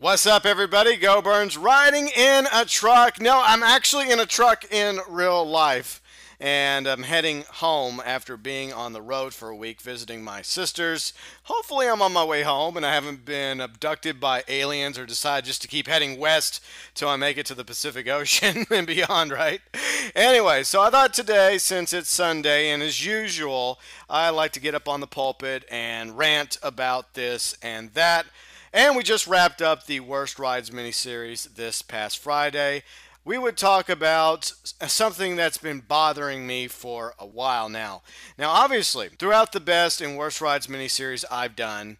What's up, everybody? GeauxBurns riding in a truck. No, I'm actually in a truck in real life, and I'm heading home after being on the road for a week visiting my sisters. Hopefully I'm on my way home and I haven't been abducted by aliens or decide just to keep heading west till I make it to the Pacific Ocean and beyond, right? Anyway, so I thought today, since it's Sunday, and as usual, I like to get up on the pulpit and rant about this and that. And we just wrapped up the Worst Rides miniseries this past Friday. We would talk about something that's been bothering me for a while now. Now, obviously, throughout the Best and Worst Rides miniseries I've done,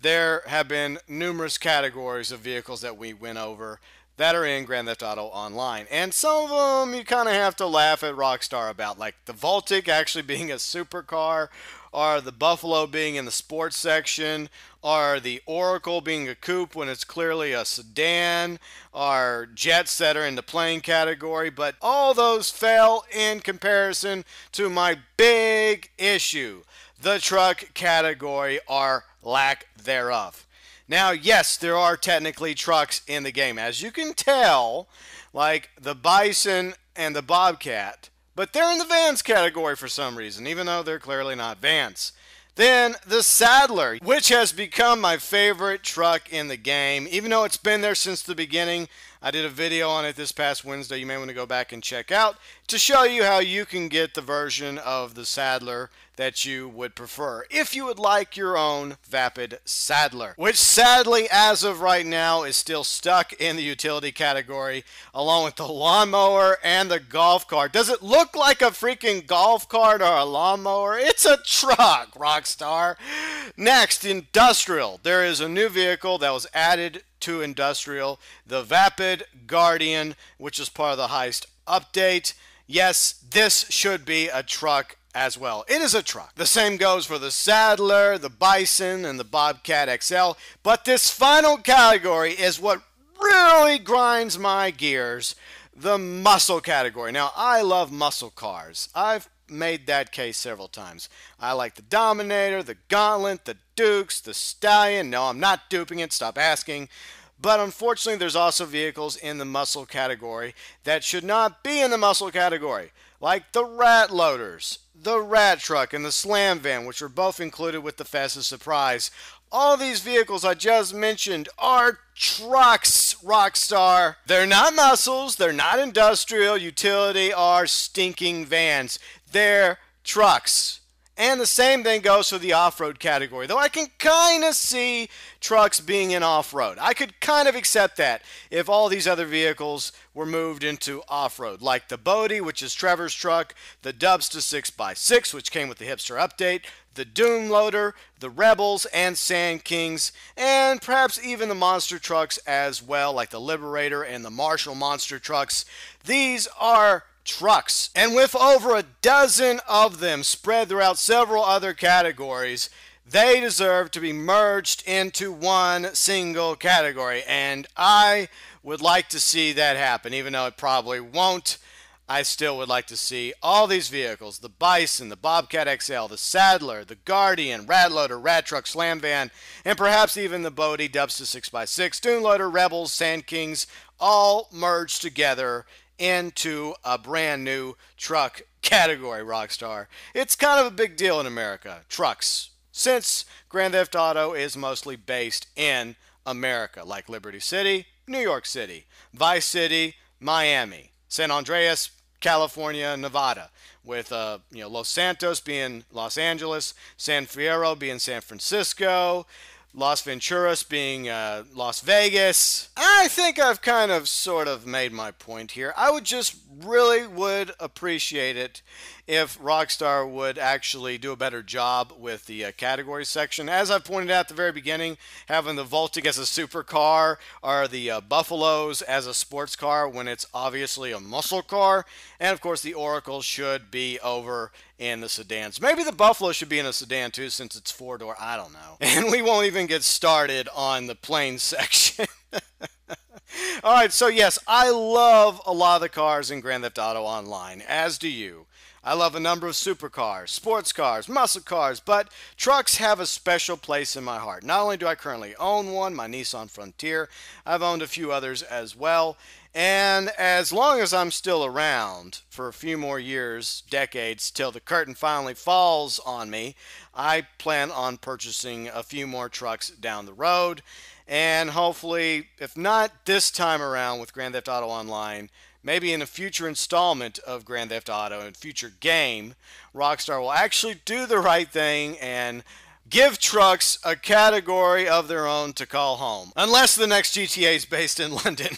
there have been numerous categories of vehicles that we went over that are in Grand Theft Auto Online. And some of them you kind of have to laugh at Rockstar about, like the Voltic actually being a supercar, or the Buffalo being in the sports section, or the Oracle being a coupe when it's clearly a sedan, or Jetsetter in the plane category, but all those fell in comparison to my big issue, the truck category or lack thereof. Now, yes, there are technically trucks in the game, as you can tell, like the Bison and the Bobcat, but they're in the vans category for some reason, even though they're clearly not vans. Then the Sadler, which has become my favorite truck in the game, even though it's been there since the beginning. I did a video on it this past Wednesday. You may want to go back and check out to show you how you can get the version of the Sadler that you would prefer if you would like your own Vapid Sadler, which sadly, as of right now, is still stuck in the utility category along with the lawnmower and the golf cart. Does it look like a freaking golf cart or a lawnmower? It's a truck, Rockstar. Next, Industrial. There is a new vehicle that was added to Industrial, the Vapid Guardian, which is part of the heist update. Yes, this should be a truck as well. It is a truck. The same goes for the Sadler, the Bison, and the Bobcat XL. But this final category is what really grinds my gears, the muscle category. Now, I love muscle cars. I've made that case several times. I like the Dominator, the Gauntlet, the Dukes, the Stallion. No, I'm not duping it. Stop asking. But unfortunately, there's also vehicles in the muscle category that should not be in the muscle category, like the Rat Loaders, the Rat Truck, and the Slamvan, which are both included with the Festive Surprise. All these vehicles I just mentioned are trucks, Rockstar. They're not muscles, they're not industrial, utility, or stinking vans. They're trucks. And the same thing goes for the off-road category, though I can kind of see trucks being in off-road. I could kind of accept that if all these other vehicles were moved into off-road, like the Bodhi, which is Trevor's truck, the Dubsta 6x6, which came with the hipster update, the Dune Loader, the Rebels, and Sand Kings, and perhaps even the monster trucks as well, like the Liberator and the Marshall monster trucks. These are trucks, and with over a dozen of them spread throughout several other categories, they deserve to be merged into one single category, and I would like to see that happen. Even though it probably won't, I still would like to see all these vehicles, the Bison, the Bobcat XL, the Sadler, the Guardian, Rat Loader, Rat Truck, Slam Van, and perhaps even the Bodhi, Dubsta 6x6, Dune Loader, Rebels, Sand Kings, all merged together into a brand new truck category, Rockstar. It's kind of a big deal in America, trucks, since Grand Theft Auto is mostly based in America, like Liberty City, New York City, Vice City, Miami, San Andreas, California, Nevada, with Los Santos being Los Angeles, San Fierro being San Francisco, Las Venturas being Las Vegas. I think I've kind of sort of made my point here. I would just really would appreciate it if Rockstar would actually do a better job with the category section. As I pointed out at the very beginning, having the Voltic as a supercar or the Buffaloes as a sports car when it's obviously a muscle car. And of course the Oracle should be over in the sedans. Maybe the Buffalo should be in a sedan too, since it's four-door. I don't know. And we won't even get started on the plane section. All right, so yes, I love a lot of the cars in Grand Theft Auto Online, as do you. I love a number of supercars, sports cars, muscle cars, but trucks have a special place in my heart. Not only do I currently own one, my Nissan Frontier, I've owned a few others as well. And as long as I'm still around for a few more years, decades, till the curtain finally falls on me, I plan on purchasing a few more trucks down the road. And hopefully, if not this time around with Grand Theft Auto Online, maybe in a future installment of Grand Theft Auto and future game, Rockstar will actually do the right thing and give trucks a category of their own to call home. Unless the next GTA is based in London.